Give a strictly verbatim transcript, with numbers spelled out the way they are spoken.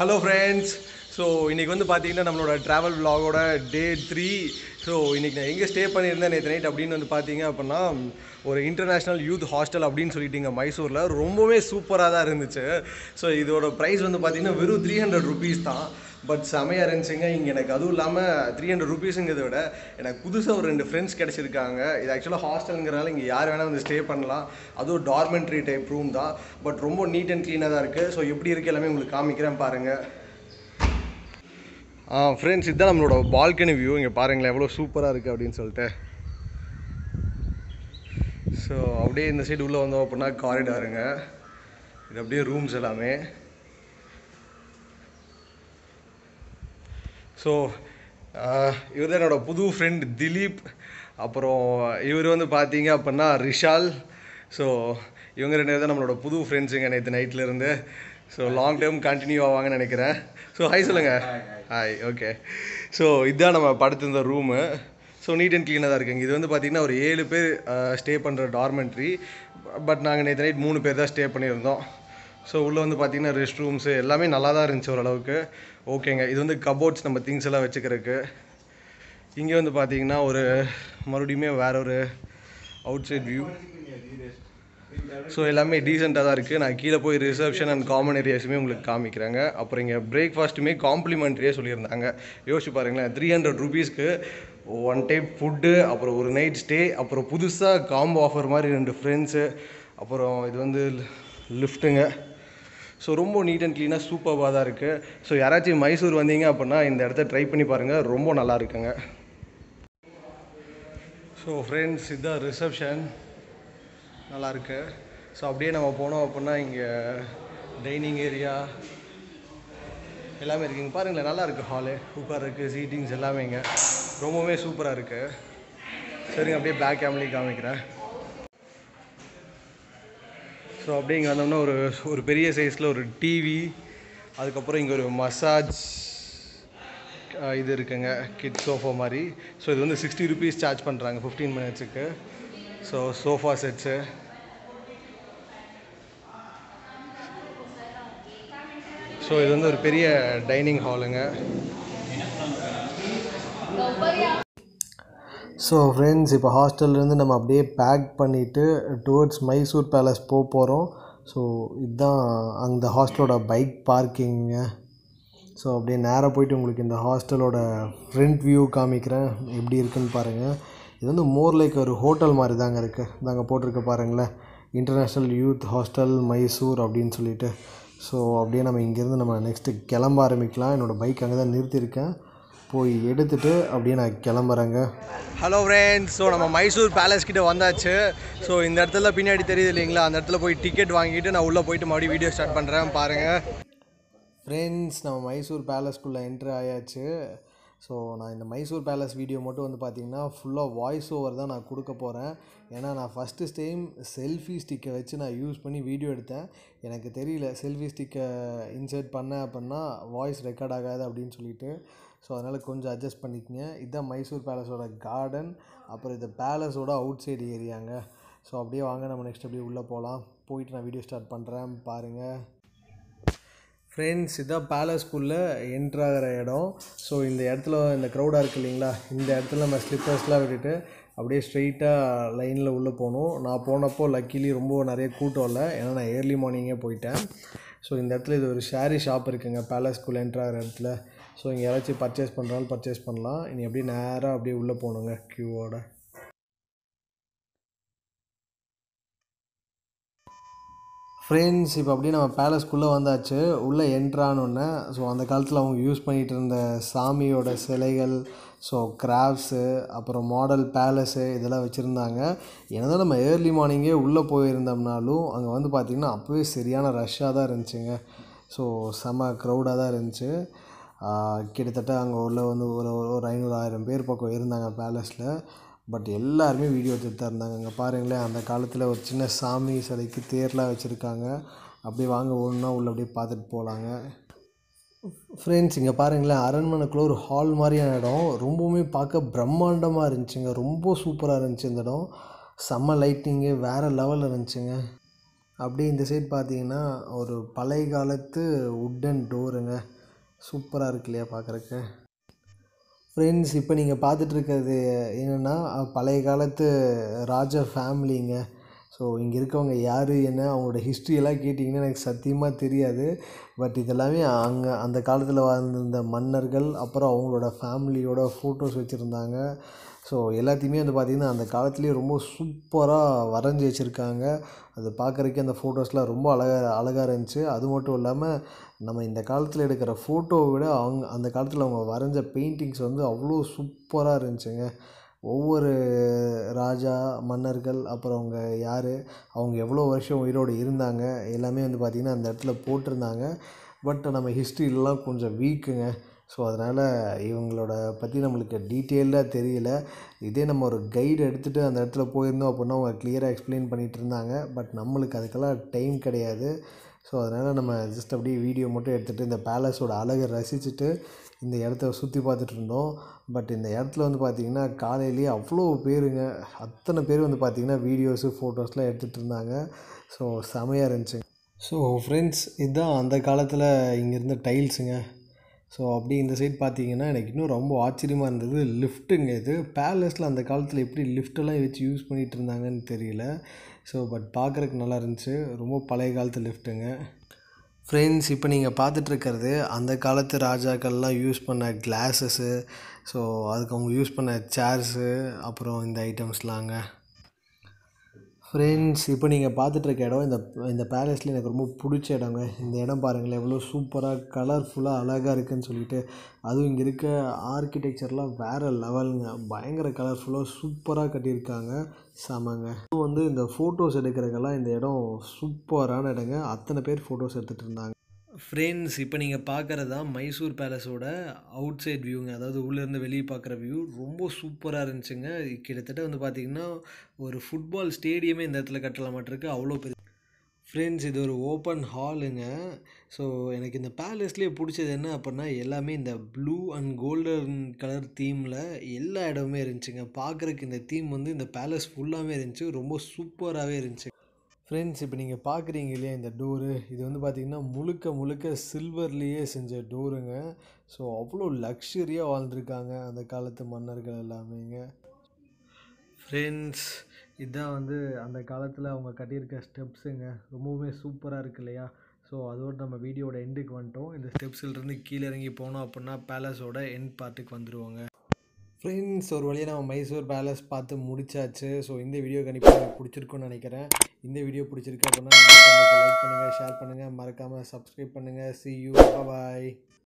Hello friends, so இன்னைக்கு வந்து பாத்தீங்கன்னா நம்மளோட travel vlog ஓட day three. So இன்னைக்கு நான் எங்க ஸ்டே பண்ணிருந்தேன் நேத்து நைட் அப்படினு வந்து பாத்தீங்க அப்படினா ஒரு இன்டர்நேஷனல் யூத் ஹாஸ்டல் அப்படினு சொல்லிட்டீங்க மைசூர்ல. ரொம்பவே சூப்பரா தான் இருந்துச்சு. So இதோட price வந்து பாத்தீங்கன்னா வெறும் three hundred rupees தான். பட் செமையாக இருந்துச்சுங்க. இங்கே எனக்கு அதுவும் இல்லாமல் த்ரீ ஹண்ட்ரட் ருபீஸுங்கிறத விட எனக்கு புதுசாக ஒரு ரெண்டு ஃப்ரெண்ட்ஸ் கிடச்சிருக்காங்க. இது ஆக்சுவலாக ஹாஸ்டலுங்கிறனால இங்கே யார் வேணால் வந்து ஸ்டே பண்ணலாம். அதுவும் டார்மெண்ட்ரி டைப் ரூம் தான். பட் ரொம்ப நீட் அண்ட் க்ளீனாக தான் இருக்குது. ஸோ எப்படி இருக்குது எல்லாமே உங்களுக்கு காமிக்கிறேன் பாருங்கள். ஆ ஃப்ரெண்ட்ஸ், இதுதான் நம்மளோட பால்கனி வியூ. இங்கே பாருங்களேன் எவ்வளோ சூப்பராக இருக்குது அப்படின்னு சொல்லிட்டு. ஸோ அப்படியே இந்த சைடு உள்ளே வந்தோம் அப்படின்னா காரிடாருங்க. இது அப்படியே ரூம்ஸ் எல்லாமே. ஸோ இவர் தான் என்னோடய புது ஃப்ரெண்ட் திலீப். அப்புறம் இவர் வந்து பார்த்தீங்க அப்படின்னா ரிஷால். ஸோ இவங்க ரெண்டு பேர் தான் நம்மளோட புது ஃப்ரெண்ட்ஸுங்க நேற்று நைட்லேருந்து. ஸோ லாங் டேர்ம் கண்டினியூ ஆவாங்கன்னு நினைக்கிறேன். ஸோ ஹாய் சொல்லுங்கள். ஹாய். ஓகே, ஸோ இதுதான் நம்ம படுத்திருந்த ரூமு. ஸோ நீட் அண்ட் க்ளீனாக தான் இருக்குங்க. இது வந்து பார்த்திங்கன்னா ஒரு ஏழு பேர் ஸ்டே பண்ணுற டார்மெண்ட்ரி. பட் நாங்கள் நேற்று நைட் மூணு பேர் தான் ஸ்டே பண்ணியிருந்தோம். ஸோ உள்ளே வந்து பார்த்திங்கன்னா ரெஸ்ட் ரூம்ஸு எல்லாமே நல்லா தான் இருந்துச்சு ஓரளவுக்கு. ஓகேங்க, இது வந்து கபோர்ட்ஸ் நம்ம திங்ஸ் எல்லாம் வச்சுக்கிறதுக்கு. இங்கே வந்து பார்த்திங்கன்னா ஒரு மறுபடியுமே வேறு ஒரு அவுட் சைட் வியூ. ஸோ எல்லாமே டீசெண்டாக தான் இருக்குது. நான் கீழே போய் ரிசப்ஷன் அண்ட் காமன் ஏரியாஸுமே உங்களுக்கு காமிக்கிறாங்க. அப்புறம் இங்கே பிரேக்ஃபாஸ்ட்டுமே காம்ப்ளிமெண்ட்ரியாக சொல்லியிருந்தாங்க. யோசிச்சு பாருங்களேன், த்ரீ ஹண்ட்ரட் ருபீஸ்க்கு ஒன் டைம் ஃபுட்டு, அப்புறம் ஒரு நைட் ஸ்டே, அப்புறம் புதுசாக காம்போ ஆஃபர் மாதிரி ரெண்டு ஃப்ரெண்ட்ஸு, அப்புறம் இது வந்து லிஃப்ட்டுங்க. ஸோ ரொம்ப நீட் அண்ட் க்ளீனாக சூப்பராக தான் இருக்குது. ஸோ யாராச்சும் மைசூர் வந்தீங்க அப்படின்னா இந்த இடத்த ட்ரை பண்ணி பாருங்கள், ரொம்ப நல்லா இருக்குங்க. ஸோ ஃப்ரெண்ட்ஸ், இதுதான் ரிசப்ஷன், நல்லாயிருக்கு. ஸோ அப்படியே நம்ம போனோம் அப்படின்னா இங்கே டைனிங் ஏரியா எல்லாமே இருக்குங்க. பாருங்களேன், நல்லாயிருக்கு. ஹாலு உட்காருக்கு சீட்டிங்ஸ் எல்லாமேங்க ரொம்பவே சூப்பராக இருக்குது. சரிங்க, அப்படியே பேக் ஃபேமிலி காமிக்கிறேன். ஸோ அப்படியே இங்கே வந்தோம்னா ஒரு ஒரு பெரிய சைஸில் ஒரு டிவி, அதுக்கப்புறம் இங்கே ஒரு மசாஜ் இது இருக்குங்க, கிட் சோஃபா மாதிரி. ஸோ இது வந்து சிக்ஸ்டி ருபீஸ் சார்ஜ் பண்ணுறாங்க ஃபிஃப்டீன் மினிட்ஸுக்கு. So sofa sets. ஸோ இது வந்து ஒரு பெரிய டைனிங் ஹாலுங்க. ஸோ ஃப்ரெண்ட்ஸ், இப்போ ஹாஸ்டல்லேருந்து நம்ம அப்படியே பேக் பண்ணிவிட்டு டுவர்ட்ஸ் மைசூர் பேலஸ் போக போகிறோம். ஸோ இதுதான் அந்த ஹாஸ்டலோட பைக் பார்க்கிங்க. ஸோ அப்படியே நேராக போயிட்டு உங்களுக்கு இந்த ஹாஸ்டலோட ஃப்ரண்ட் வியூ காமிக்கிறேன், எப்படி இருக்குன்னு பாருங்கள். இது வந்து மோர் லைக் ஒரு ஹோட்டல் மாதிரி தாங்க இருக்குது. தாங்க போட்டிருக்க பாருங்களேன், இன்டர்நேஷ்னல் யூத் ஹாஸ்டல் மைசூர் அப்படின்னு சொல்லிட்டு. ஸோ அப்படியே நம்ம இங்கேருந்து நம்ம நெக்ஸ்ட்டு கிளம்ப ஆரம்பிக்கலாம். என்னோடய பைக் அங்கே தான் நிறுத்தியிருக்கேன், போய் எடுத்துகிட்டு அப்படியே நான் கிளம்புறேங்க. ஹலோ ஃப்ரெண்ட்ஸ், ஸோ நம்ம மைசூர் பேலஸ் கிட்டே வந்தாச்சு. ஸோ இந்த இடத்துல பின்னாடி தெரியுது இல்லைங்களா, அந்த இடத்துல போய் டிக்கெட் வாங்கிட்டு நான் உள்ளே போயிட்டு மறுபடியும் வீடியோ ஸ்டார்ட் பண்ணுறேன் பாருங்கள். ஃப்ரெண்ட்ஸ், நம்ம மைசூர் பேலஸ்க்குள்ளே என்ட்ரு ஆயாச்சு. ஸோ நான் இந்த மைசூர் பேலஸ் வீடியோ மட்டும் வந்து பார்த்திங்கன்னா ஃபுல்லாக வாய்ஸ் ஓவர் தான் நான் கொடுக்க போகிறேன். ஏன்னா நான் ஃபஸ்ட்டு டைம் செல்ஃபி ஸ்டிக்கை வச்சு நான் யூஸ் பண்ணி வீடியோ எடுத்தேன். எனக்கு தெரியல செல்ஃபி ஸ்டிக்கை இன்சர்ட் பண்ணேன் அப்படின்னா வாய்ஸ் ரெக்கார்ட் ஆகாது அப்படின்னு சொல்லிட்டு. ஸோ அதனால் கொஞ்சம் அட்ஜஸ்ட் பண்ணிக்கங்க. இதுதான் மைசூர் பேலஸோட கார்டன், அப்புறம் இது பேலஸோட அவுட் சைடு ஏரியாங்க. ஸோ அப்படியே வாங்க நம்ம நெக்ஸ்ட் அப்படியே உள்ளே போகலாம். போயிட்டு நான் வீடியோ ஸ்டார்ட் பண்ணுறேன் பாருங்கள். ஃப்ரெண்ட்ஸ், இதுதான் பேலஸ்குள்ளே என்ட்ராகிற இடம். ஸோ இந்த இடத்துல இந்த க்ரௌடாக இருக்குது இல்லைங்களா, இந்த இடத்துல நம்ம ஸ்லிப்பர்ஸ்லாம் விட்டுட்டு அப்படியே ஸ்ட்ரெயிட்டாக லைனில் உள்ளே போகணும். நான் போனப்போ லக்கிலி ரொம்ப நிறைய கூட்டம் இல்லை, ஏன்னா நான் ஏர்லி மார்னிங்கே போயிட்டேன். ஸோ இந்த இடத்துல இது ஒரு ஷேரி ஷாப் இருக்குங்க பேலஸ்குள்ளே என்ட்ராகிற இடத்துல. ஸோ இங்கே யாராச்சும் பர்ச்சேஸ் பண்ணுறாலும் பர்ச்சேஸ் பண்ணலாம். இனி அப்படியே நேராக அப்படியே உள்ளே போகணுங்க க்யூவோட. ஃப்ரெண்ட்ஸ், இப்போ அப்படியே நம்ம பேலஸ்குள்ளே வந்தாச்சு. உள்ளே என்ட்ரானோடனே ஸோ அந்த காலத்தில் அவங்க யூஸ் பண்ணிகிட்டு இருந்த சாமியோட சிலைகள், ஸோ கிராஃப்ட்ஸு, அப்புறம் மாடல் பேலஸு இதெல்லாம் வச்சுருந்தாங்க. ஏன்னா நம்ம ஏர்லி மார்னிங்கே உள்ளே போயிருந்தோம்னாலும் அங்கே வந்து பார்த்திங்கன்னா அப்போவே சரியான ரஷ்ஷாக தான் இருந்துச்சுங்க. ஸோ செம க்ரௌடாக தான் இருந்துச்சு. கிட்டத்தட்ட அங்கே உள்ள வந்து ஒரு ஒரு ஐநூறு ஆயிரம் பேர் பக்கம் இருந்தாங்க பேலஸில். பட் எல்லாருமே வீடியோ எடுத்துகிட்டு தான் இருந்தாங்க. அங்கே பாருங்களேன், அந்த காலத்தில் ஒரு சின்ன சாமி சிலைக்கு தேர்லாம் வச்சுருக்காங்க. அப்படியே வாங்க ஒன்றுனா உள்ள அப்படியே பார்த்துட்டு போகலாங்க. ஃப்ரெண்ட்ஸ், இங்கே பாருங்களேன், அரண்மனைக்குள்ளே ஒரு ஹால் மாதிரியான இடம். ரொம்பவுமே பார்க்க பிரம்மாண்டமாக இருந்துச்சுங்க. ரொம்ப சூப்பராக இருந்துச்சு இந்த இடம். செம்ம லைட்டிங்கு வேறு லெவலில் இருந்துச்சுங்க. அப்படியே இந்த சைடு பார்த்தீங்கன்னா ஒரு பழைய காலத்து உட்டன் டோருங்க, சூப்பராக இருக்கு இல்லையா பார்க்குறக்கு. ஃப்ரெண்ட்ஸ், இப்போ நீங்கள் பார்த்துட்ருக்கிறது என்னென்னா பழைய காலத்து ராஜா ஃபேமிலிங்க. ஸோ இங்கே இருக்கவங்க யார் என்ன அவங்களோட ஹிஸ்ட்ரியெல்லாம் கேட்டிங்கன்னா எனக்கு சத்தியமாக தெரியாது. பட் இதெல்லாமே அங்கே அந்த காலத்தில் வாழ்ந்திருந்த மன்னர்கள் அப்புறம் அவங்களோட ஃபேமிலியோட ஃபோட்டோஸ் வச்சுருந்தாங்க. ஸோ எல்லாத்தையுமே வந்து பார்த்திங்கன்னா அந்த காலத்துலேயே ரொம்ப சூப்பராக வரைஞ்சி வச்சுருக்காங்க. அது பார்க்குறக்கே அந்த ஃபோட்டோஸ்லாம் ரொம்ப அழகாக அழகாக இருந்துச்சு. அது மட்டும் இல்லாமல் நம்ம இந்த காலத்தில் எடுக்கிற ஃபோட்டோவை விட அவங்க அந்த காலத்தில் அவங்க வரைஞ்ச பெயிண்டிங்ஸ் வந்து அவ்வளோ சூப்பராக இருந்துச்சுங்க. ஒவ்வொரு ராஜா மன்னர்கள் அப்புறம் அவங்க யார் அவங்க எவ்வளோ வருஷம் உயிரோடு இருந்தாங்க எல்லாமே வந்து பார்த்திங்கன்னா அந்த இடத்துல போட்டிருந்தாங்க. பட் நம்ம ஹிஸ்ட்ரியிலலாம் கொஞ்சம் வீக்குங்க. ஸோ அதனால் இவங்களோட பற்றி நம்மளுக்கு டீட்டெயிலாக தெரியல. இதே நம்ம ஒரு கைடு எடுத்துகிட்டு அந்த இடத்துல போயிருந்தோம் அப்படின்னா அவங்க கிளியராக எக்ஸ்பிளைன் பண்ணிகிட்டு இருந்தாங்க. பட் நம்மளுக்கு அதுக்கெல்லாம் டைம் கிடையாது. ஸோ அதனால் நம்ம ஜஸ்ட் அப்படியே வீடியோ மட்டும் எடுத்துகிட்டு இந்த பேலஸோட அழகை ரசிச்சுட்டு இந்த இடத்த சுற்றி பார்த்துட்டு இருந்தோம். பட் இந்த இடத்துல வந்து பார்த்திங்கன்னா காலையிலேயே அவ்வளோ பேருங்க, அத்தனை பேர் வந்து பார்த்திங்கன்னா வீடியோஸு ஃபோட்டோஸ்லாம் எடுத்துகிட்டு இருந்தாங்க. ஸோ செமையாக இருந்துச்சு. ஸோ ஃப்ரெண்ட்ஸ், இதுதான் அந்த காலத்தில் இங்கே இருந்த டைல்ஸுங்க. ஸோ அப்படி இந்த சைட் பார்த்திங்கன்னா எனக்கு இன்னும் ரொம்ப ஆச்சரியமாக இருந்தது லிஃப்ட்டுங்க. இது பேலஸில் அந்த காலத்தில் எப்படி லிஃப்ட்டெல்லாம் வச்சு யூஸ் பண்ணிகிட்டு இருந்தாங்கன்னு தெரியல. ஸோ பட் பார்க்குறக்கு நல்லா இருந்துச்சு, ரொம்ப பழைய காலத்து லிஃப்ட்டுங்க. ஃப்ரெண்ட்ஸ், இப்போ நீங்கள் பார்த்துட்ருக்கிறது அந்த காலத்து ராஜாக்கள்லாம் யூஸ் பண்ண கிளாஸஸ்ஸு. ஸோ அதுக்கு அவங்க யூஸ் பண்ண சேர்ஸு அப்புறம் இந்த ஐட்டம்ஸ்லாங்க. ஃப்ரெண்ட்ஸ், இப்போ நீங்கள் பார்த்துட்ருக்க இடம் இந்த இந்த பேலஸில் எனக்கு ரொம்ப பிடிச்ச இடங்க. இந்த இடம் பாருங்களேன் எவ்வளோ சூப்பராக கலர்ஃபுல்லாக அழகாக இருக்குதுன்னு சொல்லிட்டு. அதுவும் இங்கே இருக்க ஆர்கிடெக்சர்லாம் வேறு லெவலுங்க, பயங்கர கலர்ஃபுல்லாக சூப்பராக கட்டியிருக்காங்க, செமங்க. ஸோ வந்து இந்த ஃபோட்டோஸ் எடுக்கிறக்கெல்லாம் இந்த இடம் சூப்பரான இடங்க, அத்தனை பேர் ஃபோட்டோஸ் எடுத்துகிட்டு இருந்தாங்க. ஃப்ரெண்ட்ஸ், இப்போ நீங்கள் பார்க்குறது தான் மைசூர் பேலஸோட அவுட் சைட் வியூங்க. அதாவது உள்ளேருந்து வெளியே பார்க்குற வியூ ரொம்ப சூப்பராக இருந்துச்சுங்க. கிட்டத்தட்ட வந்து பார்த்திங்கன்னா ஒரு ஃபுட்பால் ஸ்டேடியமே இந்த இடத்துல கட்டலாமாட்டிருக்கு, அவ்வளோ பெரிய. ஃப்ரெண்ட்ஸ், இது ஒரு ஓப்பன் ஹாலுங்க. ஸோ எனக்கு இந்த பேலஸ்லேயே பிடிச்சது என்ன அப்படின்னா எல்லாமே இந்த ப்ளூ அண்ட் கோல்டன் கலர் தீமில் எல்லா இடமுமே இருந்துச்சுங்க. பார்க்குறக்கு இந்த தீம் வந்து இந்த பேலஸ் ஃபுல்லாகவே இருந்துச்சு, ரொம்ப சூப்பராகவே இருந்துச்சு. ஃப்ரெண்ட்ஸ், இப்போ நீங்கள் பார்க்குறீங்க இல்லையா இந்த டோரு, இது வந்து பார்த்திங்கன்னா முழுக்க முழுக்க சில்வர்லேயே செஞ்ச டோருங்க. ஸோ அவ்வளோ லக்ஸுரியாக வாழ்ந்துருக்காங்க அந்த காலத்து மன்னர்கள் எல்லாமேங்க. ஃப்ரெண்ட்ஸ், இதுதான் வந்து அந்த காலத்தில் அவங்க கட்டியிருக்க ஸ்டெப்ஸுங்க, ரொம்பவுமே சூப்பராக இருக்கு இல்லையா. ஸோ அதோடு நம்ம வீடியோட எண்டுக்கு வந்துட்டோம். இந்த ஸ்டெப்ஸிலேருந்து கீழே இறங்கி போனோம் அப்படின்னா பேலஸோட எண்ட் பார்ட்டுக்கு வந்துடுவோங்க. ஃப்ரெண்ட்ஸ், ஒரு வழியாக நம்ம மைசூர் பேலஸ் பார்த்து முடிச்சாச்சு. ஸோ இந்த வீடியோ கண்டிப்பாக உங்களுக்கு பிடிச்சிருக்குன்னு நினைக்கிறேன். இந்த வீடியோ பிடிச்சிருக்கு அப்படின்னா லைக் பண்ணுங்கள், ஷேர் பண்ணுங்கள், மறக்காமல் சப்ஸ்கிரைப் பண்ணுங்கள். see you, bye bye.